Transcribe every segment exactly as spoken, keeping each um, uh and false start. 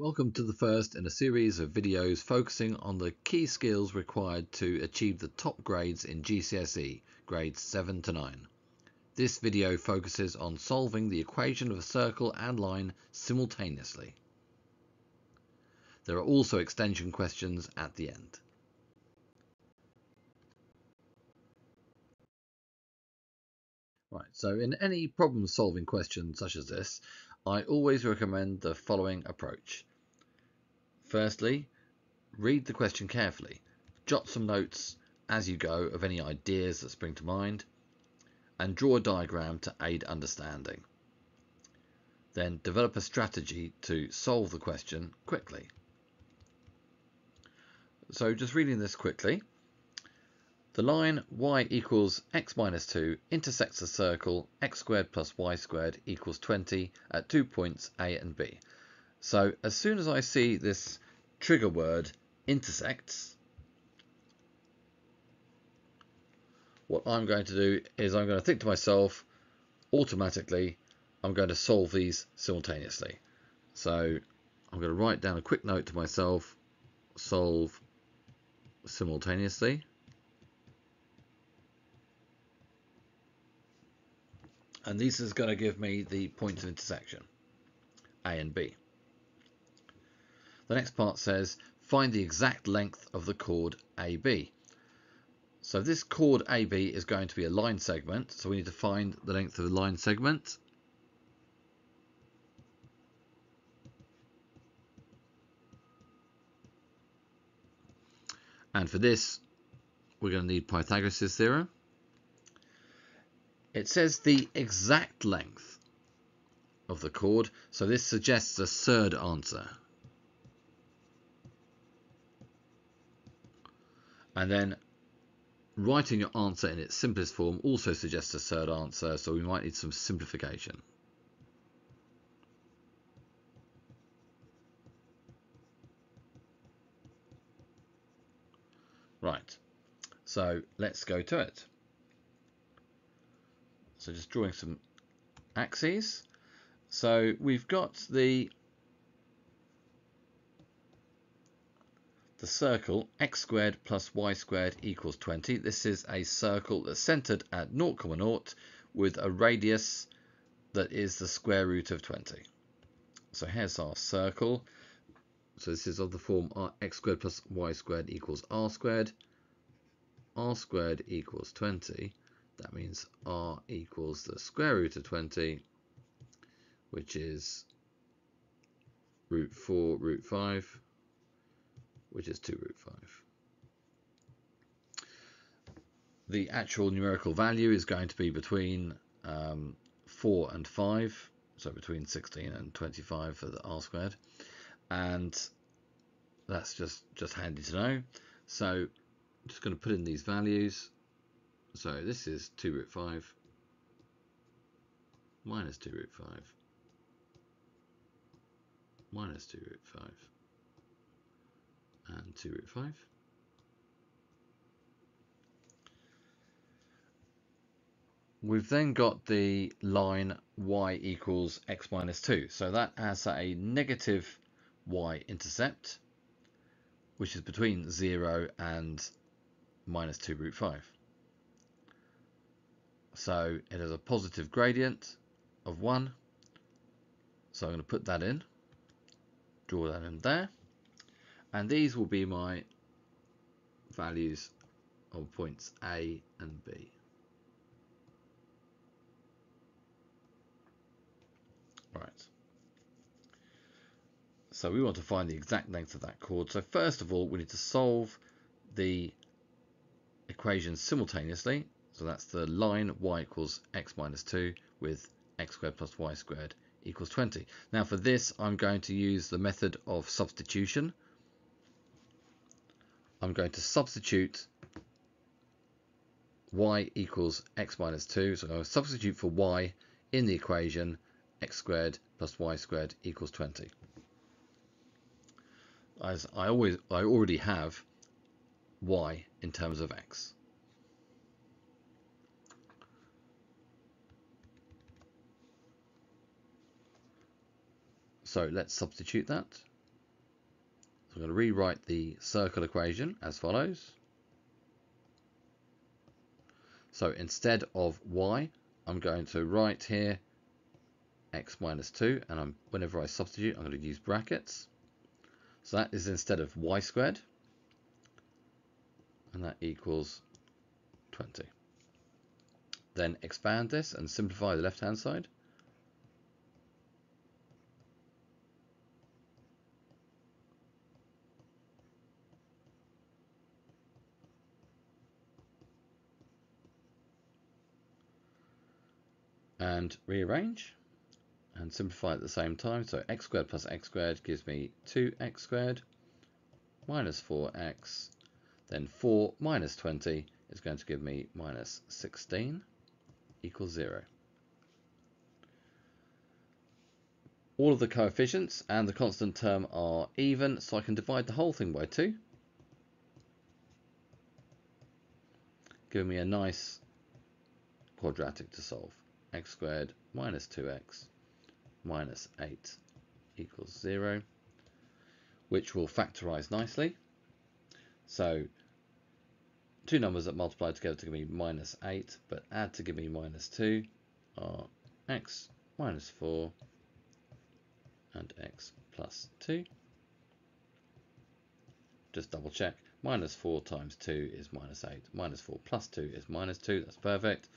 Welcome to the first in a series of videos focusing on the key skills required to achieve the top grades in G C S E, grades seven to nine. This video focuses on solving the equation of a circle and line simultaneously. There are also extension questions at the end. Right, so in any problem solving question such as this, I always recommend the following approach. Firstly, read the question carefully. Jot some notes as you go of any ideas that spring to mind, and draw a diagram to aid understanding. Then develop a strategy to solve the question quickly. So just reading this quickly. The line y equals x minus two intersects a circle x squared plus y squared equals twenty at two points A and B. So as soon as I see this trigger word intersects, what I'm going to do is I'm going to think to myself, automatically, I'm going to solve these simultaneously. So I'm going to write down a quick note to myself, solve simultaneously. And this is going to give me the points of intersection, A and B. The next part says, find the exact length of the chord A B. So this chord A B is going to be a line segment, so we need to find the length of the line segment. And for this, we're going to need Pythagoras' theorem. It says the exact length of the chord, so this suggests a third answer. And then writing your answer in its simplest form also suggests a third answer, so we might need some simplification. Right, so let's go to it. So just drawing some axes. So we've got the, the circle x squared plus y squared equals twenty. This is a circle that's centered at zero comma zero with a radius that is the square root of twenty. So here's our circle. So this is of the form r x squared plus y squared equals r squared. R squared equals twenty. That means r equals the square root of twenty, which is root four root five, which is two root five. The actual numerical value is going to be between um, four and five, so between sixteen and twenty-five for the r squared, and that's just just handy to know. So I'm just going to put in these values. So this is two root five minus two root five minus two root five and two root five. We've then got the line y equals x minus two. So that has a negative y-intercept, which is between zero and minus two root five. So it has a positive gradient of one. So I'm going to put that in, draw that in there. And these will be my values of points A and B. Right. So we want to find the exact length of that chord. So first of all, we need to solve the equation simultaneously. So that's the line y equals x minus two with x squared plus y squared equals twenty. Now for this, I'm going to use the method of substitution. I'm going to substitute y equals x minus two. So I'll substitute for y in the equation x squared plus y squared equals twenty. As I always, I already have y in terms of x. So let's substitute that. I'm going to rewrite the circle equation as follows. So instead of y, I'm going to write here x minus two, and I'm, whenever I substitute, I'm going to use brackets. So that is instead of y squared, and that equals twenty. Then expand this and simplify the left-hand side. And rearrange and simplify at the same time. So x squared plus x squared gives me two x squared minus four x. Then four minus twenty is going to give me minus sixteen equals zero. All of the coefficients and the constant term are even, so I can divide the whole thing by two, giving me a nice quadratic to solve. X squared minus two x minus eight equals zero, which will factorize nicely. So two numbers that multiply together to give me minus eight but add to give me minus two are x minus four and x plus two. Just double check, minus four times two is minus eight, minus four plus two is minus two. That's perfect.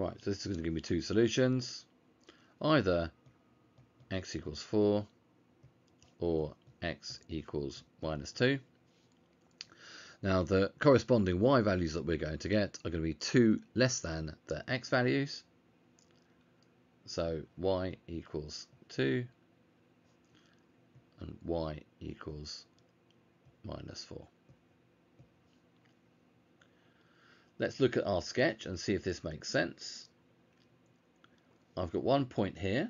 Right, so this is going to give me two solutions, either x equals four or x equals minus two. Now the corresponding y values that we're going to get are going to be two less than the x values. So y equals two and y equals minus four. Let's look at our sketch and see if this makes sense. I've got one point here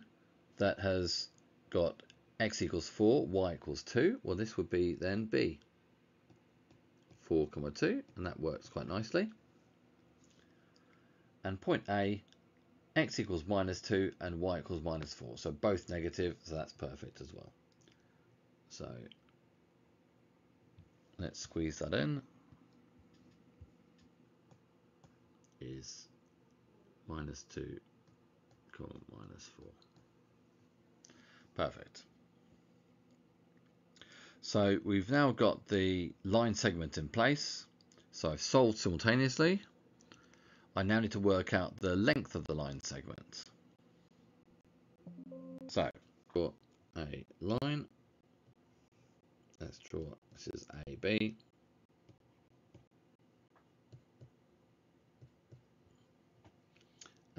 that has got x equals four, y equals two. Well, this would be then B, four comma two, and that works quite nicely. And point A, x equals minus two and y equals minus four. So both negative, so that's perfect as well. So let's squeeze that in. Is minus two comma minus four. Perfect. So we've now got the line segment in place. So I've solved simultaneously. I now need to work out the length of the line segment. So got a line. Let's draw. This is A B.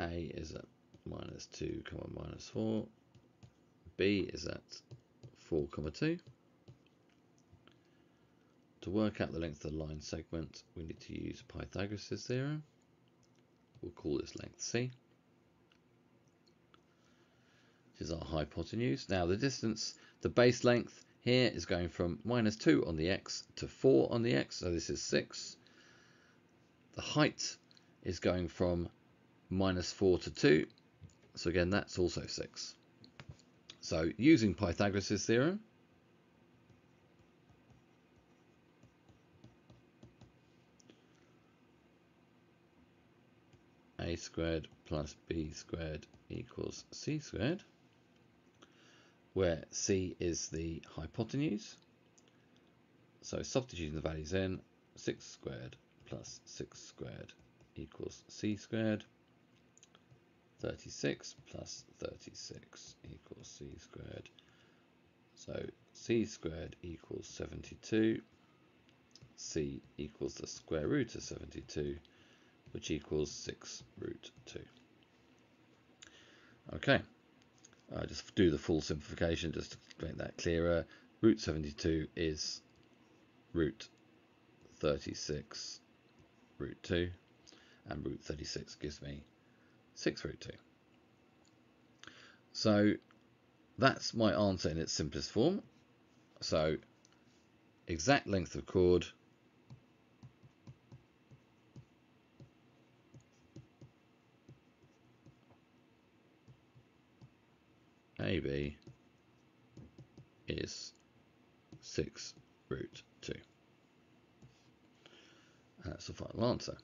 A is at minus two comma minus four, B is at four comma two. To work out the length of the line segment, we need to use Pythagoras' theorem. We'll call this length C. This is our hypotenuse. Now the distance, the base length here is going from minus two on the x to four on the x, so this is six. The height is going from minus four to two, so again that's also six. So using Pythagoras' theorem, a squared plus b squared equals c squared, where c is the hypotenuse. So substituting the values in, six squared plus six squared equals c squared. thirty-six plus thirty-six equals c squared. So c squared equals seventy-two. C equals the square root of seventy-two, which equals six root two. Okay, I'll just do the full simplification just to make that clearer. Root seventy-two is root thirty-six root two, and root thirty-six gives me six root two. So that's my answer in its simplest form. So exact length of chord, A B is six root two. That's the final answer.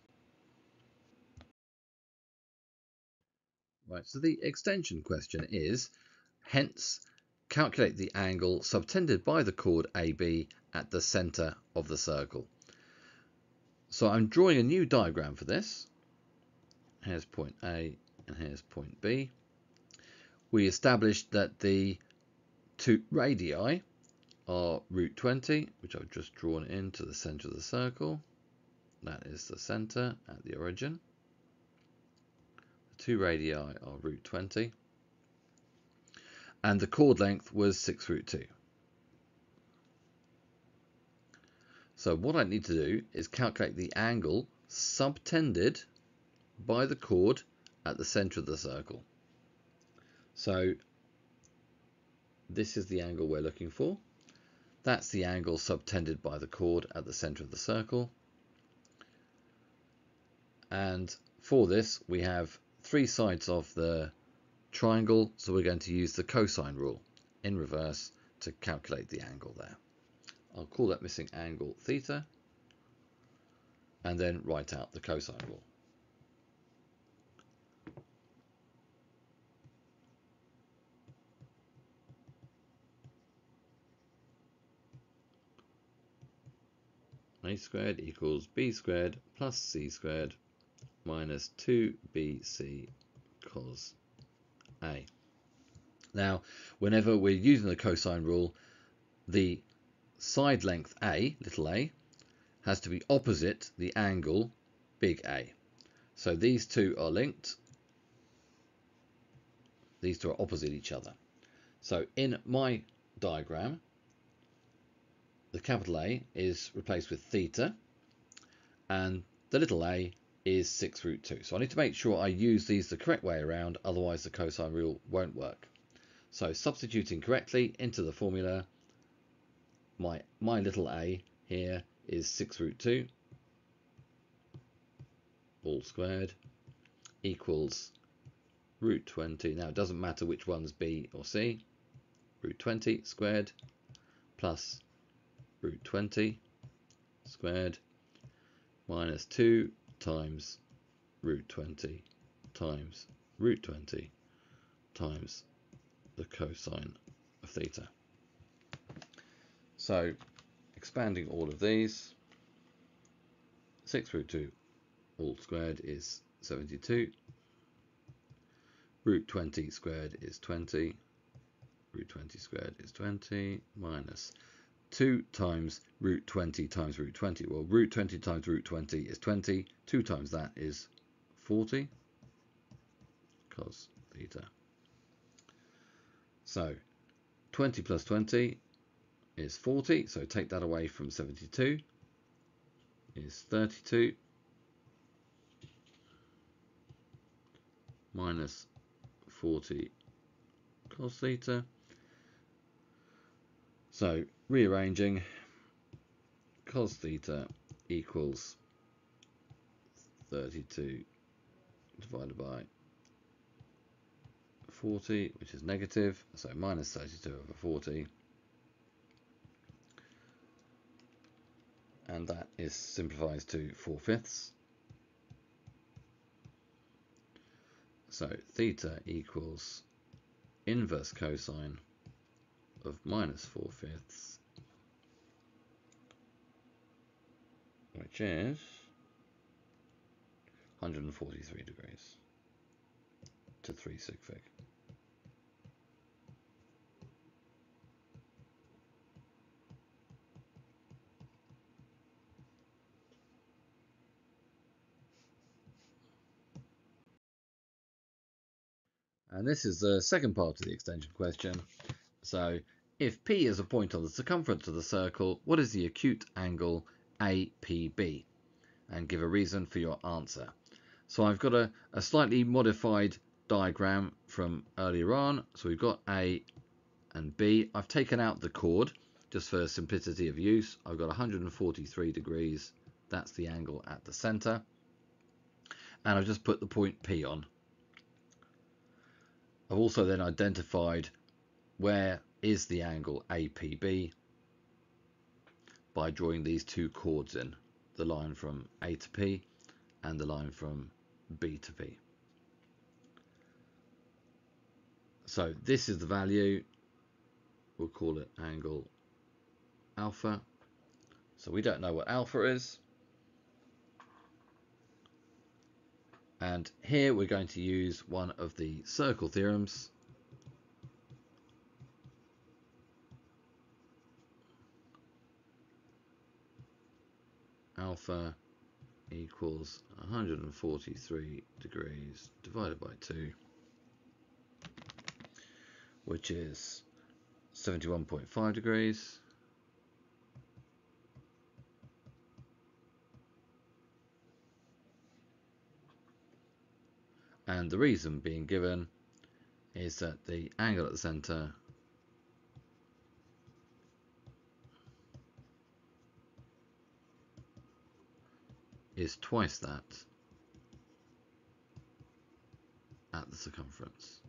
Right, so the extension question is, hence, calculate the angle subtended by the chord A B at the centre of the circle. So I'm drawing a new diagram for this. Here's point A and here's point B. We established that the two radii are root twenty, which I've just drawn into the centre of the circle. That is the centre at the origin. The two radii are root twenty. And the chord length was six root two. So what I need to do is calculate the angle subtended by the chord at the centre of the circle. So this is the angle we're looking for. That's the angle subtended by the chord at the centre of the circle. And for this, we have three sides of the triangle, so we're going to use the cosine rule in reverse to calculate the angle there. I'll call that missing angle theta and then write out the cosine rule. A squared equals b squared plus c squared minus two b c cos A. Now, whenever we're using the cosine rule, the side length A, little a, has to be opposite the angle, big A. So these two are linked. These two are opposite each other. So in my diagram, the capital A is replaced with theta, and the little a is six root two. So I need to make sure I use these the correct way around, otherwise the cosine rule won't work. So substituting correctly into the formula, my, my little a here is six root two, all squared, equals root twenty. Now it doesn't matter which one's b or c, root twenty squared plus root twenty squared minus two times root twenty times root twenty times the cosine of theta. So expanding all of these, six root two all squared is seventy-two, root twenty squared is twenty, root twenty squared is twenty, minus two times root twenty times root twenty. Well, root twenty times root twenty is twenty. two times that is forty cos theta. So twenty plus twenty is forty. So take that away from seventy-two is thirty-two minus forty cos theta. So rearranging, cos theta equals thirty-two divided by forty, which is negative, so minus thirty-two over forty, and that is simplifies to four fifths. So theta equals inverse cosine of minus four fifths, which is one hundred forty-three degrees to three sig fig. And this is the second part of the extension question. So if P is a point on the circumference of the circle, what is the acute angle A P B? And give a reason for your answer. So I've got a, a slightly modified diagram from earlier on. So we've got A and B. I've taken out the chord just for simplicity of use. I've got one hundred forty-three degrees. That's the angle at the center. And I've just put the point P on. I've also then identified where is the angle A P B, by drawing these two chords in, the line from A to P and the line from B to P. So this is the value, we'll call it angle alpha. So we don't know what alpha is. And here we're going to use one of the circle theorems. Alpha equals one hundred forty-three degrees divided by two, which is seventy-one point five degrees. And the reason being given is that the angle at the center is twice that at the circumference.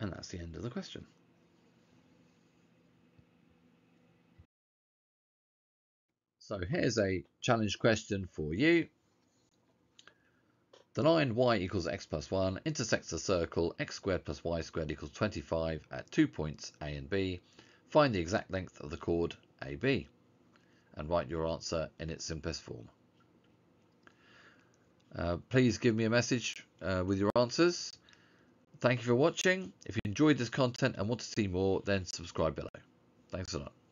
And that's the end of the question. So here's a challenge question for you. The line y equals x plus one intersects the circle x squared plus y squared equals twenty-five at two points A and B. Find the exact length of the chord A B and write your answer in its simplest form. Uh, please give me a message uh, with your answers. Thank you for watching. If you enjoyed this content and want to see more, then subscribe below. Thanks a lot.